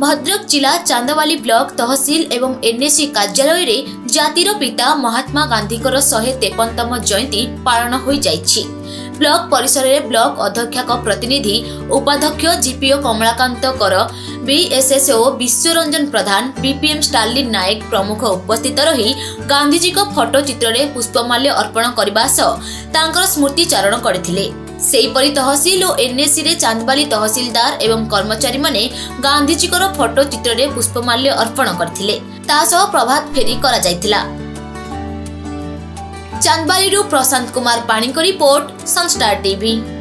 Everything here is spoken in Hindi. भद्रक जिला चांदबाली ब्लॉक तहसील एवं एनएसी कार्यालय रे जातिर पिता महात्मा गांधी 153तम जयंती पालन हो जाइछि। ब्लॉक परिसर में ब्लॉक अध्यक्ष का प्रतिनिधि उपाध्यक्ष GPO Kamalakant BSSO Vishwaranjan Pradhan BPM Stalin Nayak प्रमुख उपस्थित रही गांधीजी को फोटो चित्र रे पुष्पमाल्य अर्पण करबा सह स्मृति चारण करथिले। सेहीपरि तहसील और एनएसी रे चांदबाली तहसीलदार एवं कर्मचारी माने गांधीजी को फोटो चित्र रे पुष्पमाल्य अर्पण करथिले। तासो प्रभात फेरी करा जायतिला। चांदबाली रु प्रशांत कुमार पाणी को रिपोर्ट सनस्टार टीवी।